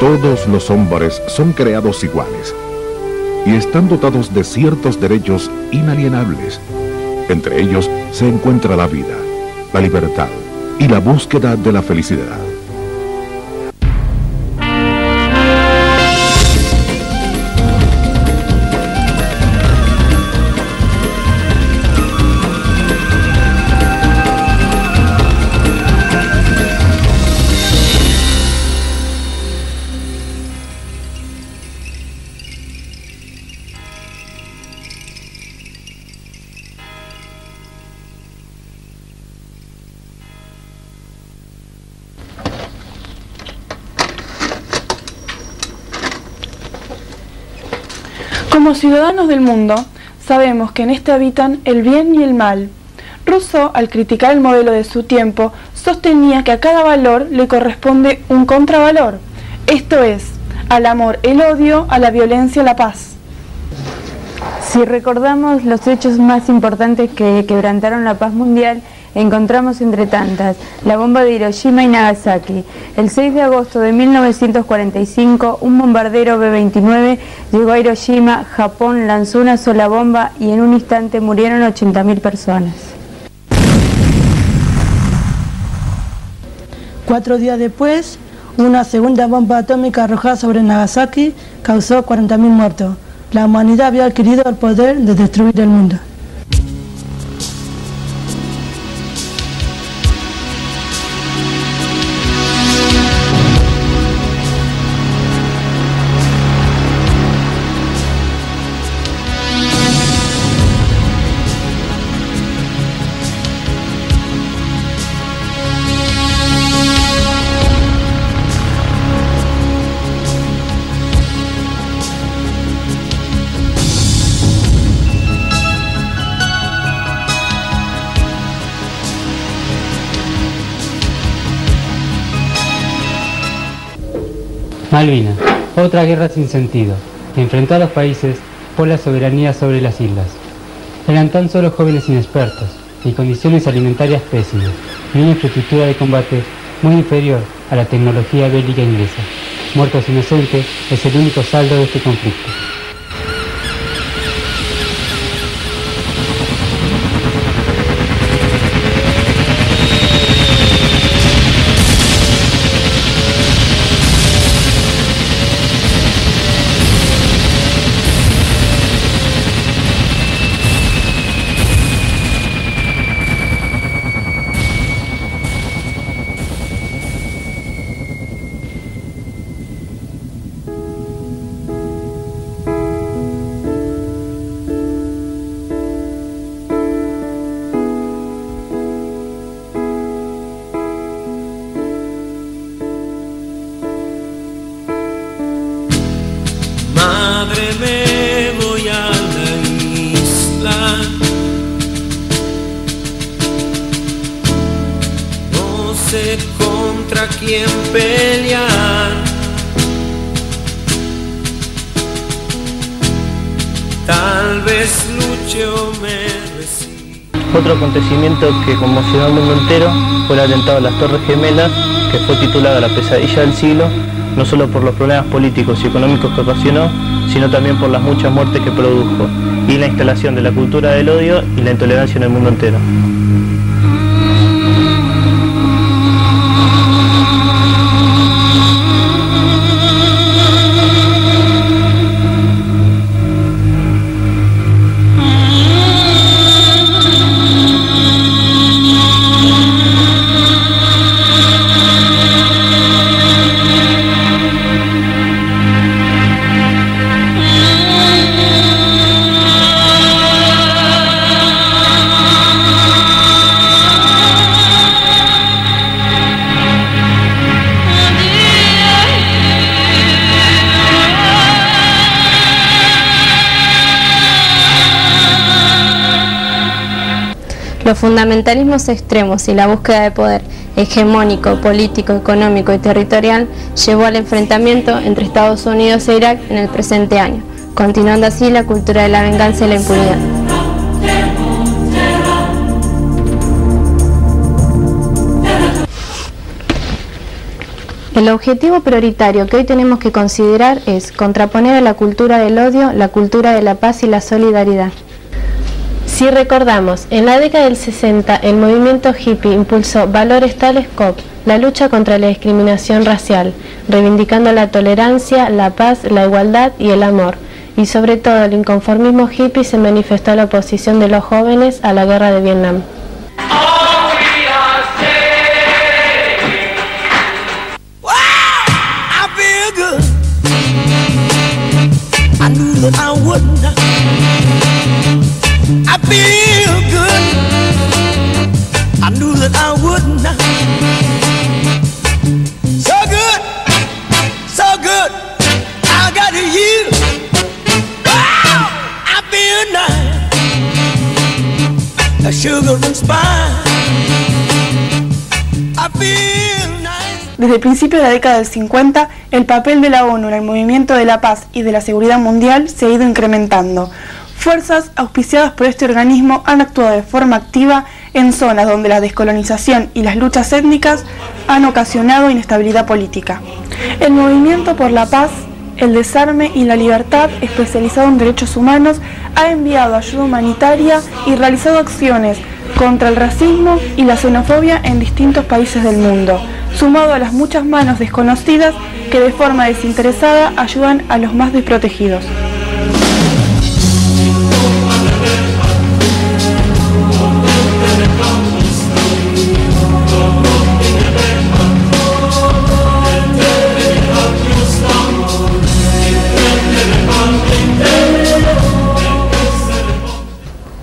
Todos los hombres son creados iguales y están dotados de ciertos derechos inalienables. Entre ellos se encuentra la vida, la libertad y la búsqueda de la felicidad. Como ciudadanos del mundo, sabemos que en este habitan el bien y el mal. Rousseau, al criticar el modelo de su tiempo, sostenía que a cada valor le corresponde un contravalor. Esto es, al amor el odio, a la violencia la paz. Si recordamos los hechos más importantes que quebrantaron la paz mundial, encontramos entre tantas la bomba de Hiroshima y Nagasaki. El 6 de agosto de 1945, un bombardero B-29 llegó a Hiroshima, Japón, lanzó una sola bomba y en un instante murieron 80.000 personas. 4 días después, una segunda bomba atómica arrojada sobre Nagasaki causó 40.000 muertos. La humanidad había adquirido el poder de destruir el mundo. Malvinas, otra guerra sin sentido, enfrentó a los países por la soberanía sobre las islas. Eran tan solo jóvenes inexpertos y condiciones alimentarias pésimas y una infraestructura de combate muy inferior a la tecnología bélica inglesa. Muertos inocentes es el único saldo de este conflicto. Otro acontecimiento que conmocionó al mundo entero fue el atentado a las Torres Gemelas, que fue titulada la pesadilla del siglo, no solo por los problemas políticos y económicos que ocasionó, sino también por las muchas muertes que produjo, y la instalación de la cultura del odio y la intolerancia en el mundo entero. Los fundamentalismos extremos y la búsqueda de poder hegemónico, político, económico y territorial llevó al enfrentamiento entre Estados Unidos e Irak en el presente año, continuando así la cultura de la venganza y la impunidad. El objetivo prioritario que hoy tenemos que considerar es contraponer a la cultura del odio, la cultura de la paz y la solidaridad. Si recordamos, en la década del 60 el movimiento hippie impulsó valores tales como la lucha contra la discriminación racial, reivindicando la tolerancia, la paz, la igualdad y el amor. Y sobre todo el inconformismo hippie se manifestó a la oposición de los jóvenes a la guerra de Vietnam. Desde el principio de la década del 50, el papel de la ONU en el movimiento de la paz y de la seguridad mundial se ha ido incrementando. Fuerzas auspiciadas por este organismo han actuado de forma activa en zonas donde la descolonización y las luchas étnicas han ocasionado inestabilidad política. El movimiento por la paz, el desarme y la libertad, especializado en derechos humanos, ha enviado ayuda humanitaria y realizado acciones contra el racismo y la xenofobia en distintos países del mundo, sumado a las muchas manos desconocidas que de forma desinteresada ayudan a los más desprotegidos.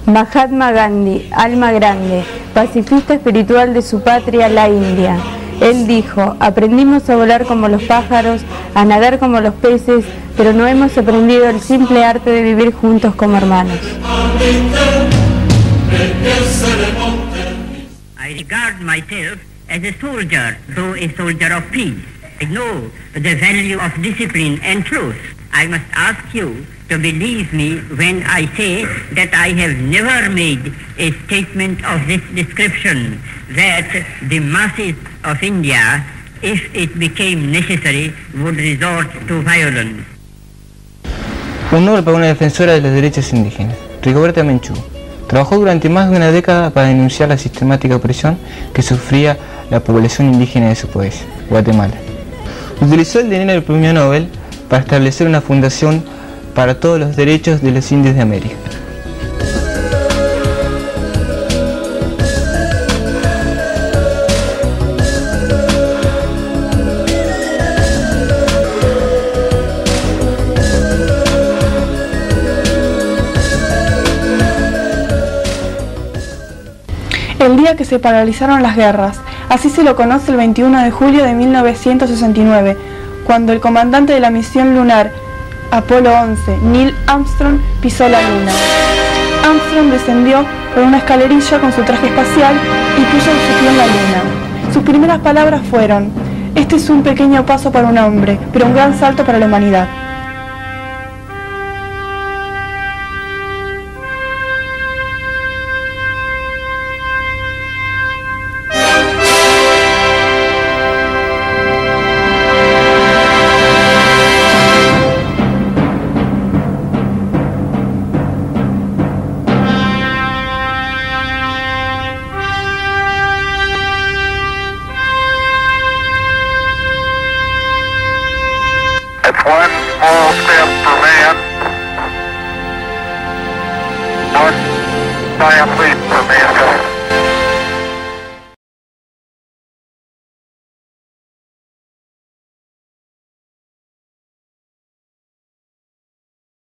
Mahatma Gandhi, alma grande, pacifista espiritual de su patria, la India. Él dijo: aprendimos a volar como los pájaros, a nadar como los peces, pero no hemos aprendido el simple arte de vivir juntos como hermanos. I regard myself as a soldier, though a soldier of peace. I know the value of discipline and truth. I must ask you to believe me when I say that I have never made a statement of this description, that the masses of India, if it became necessary, would resort to violence. Un Nobel para una defensora de los derechos indígenas, Rigoberta Menchú. Trabajó durante más de una década para denunciar la sistemática opresión que sufría la población indígena de su país, Guatemala. Utilizó el dinero del premio Nobel para establecer una fundación para todos los derechos de los indios de América. El día que se paralizaron las guerras, así se lo conoce el 21 de julio de 1969, cuando el comandante de la misión lunar Apolo 11, Neil Armstrong, pisó la luna. Armstrong descendió por una escalerilla con su traje espacial y puso su pie en la luna. Sus primeras palabras fueron: este es un pequeño paso para un hombre, pero un gran salto para la humanidad. I am pleased for me.